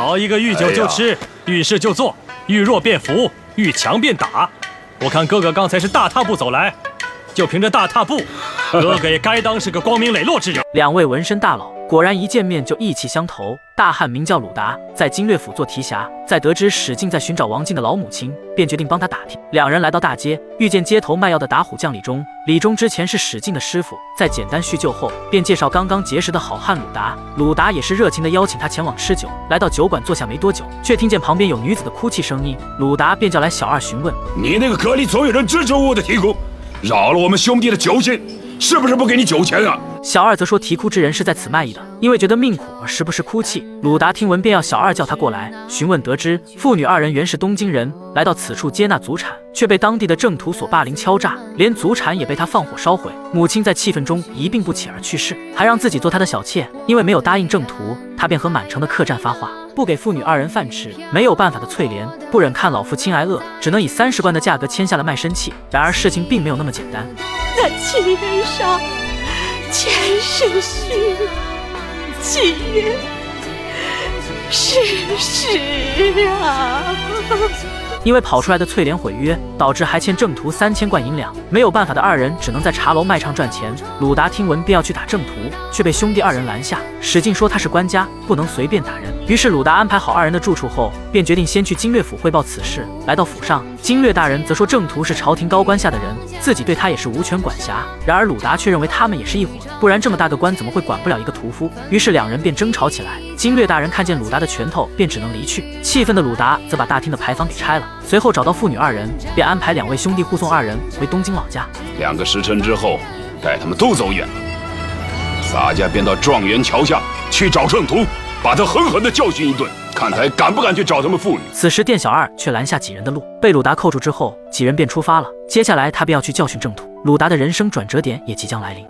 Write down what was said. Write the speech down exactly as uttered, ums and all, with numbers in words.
熬一个遇酒就吃，遇事就做，遇弱便服，遇强便打。我看哥哥刚才是大踏步走来，就凭着大踏步，哥哥也该当是个光明磊落之人。两位纹身大佬果然一见面就意气相投。大汉名叫鲁达，在经略府做提辖，在得知史进在寻找王进的老母亲，便决定帮他打听。两人来到大街，遇见街头卖药的打虎将李忠。李忠之前是史进的师傅，在简单叙旧后，便介绍刚刚结识的好汉鲁达。鲁达也是热情地邀请他前往吃酒。来到酒馆坐下没多久，却听见旁边有女子的哭泣声音。鲁达便叫来小二询问：“你那个阁里总有人支着我的啼哭，扰了我们兄弟的酒劲，是不是不给你酒钱啊？”小二则说啼哭之人是在此卖艺的，因为觉得命苦而时不时哭泣。鲁达听闻便要小二叫他过来询问，得知父女二人原是东京人，来到此处接纳祖产，却被当地的正土所霸凌敲诈，连祖产也被他放火烧毁。母亲在气愤中一病不起而去世，还让自己做他的小妾。因为没有答应正途，他便和满城的客栈发话，不给父女二人饭吃。没有办法的翠莲不忍看老父亲挨饿，只能以三十贯的价格签下了卖身契。然而事情并没有那么简单。那契约上前世虚，契约是实啊。因为跑出来的翠莲毁约，导致还欠正途三千贯银两。没有办法的二人只能在茶楼卖唱赚钱。鲁达听闻便要去打正途，却被兄弟二人拦下。史进说他是官家，不能随便打人。于是鲁达安排好二人的住处后，便决定先去经略府汇报此事。来到府上，经略大人则说正途是朝廷高官下的人，自己对他也是无权管辖。然而鲁达却认为他们也是一伙的，不然这么大个官怎么会管不了一个屠夫？于是两人便争吵起来。经略大人看见鲁达的拳头，便只能离去。气愤的鲁达则把大厅的牌坊给拆了，随后找到父女二人，便安排两位兄弟护送二人回东京老家。两个时辰之后，待他们都走远了，洒家便到状元桥下去找正途，把他狠狠地教训一顿，看他还敢不敢去找他们父女。此时店小二却拦下几人的路，被鲁达扣住之后，几人便出发了。接下来他便要去教训正途。鲁达的人生转折点也即将来临。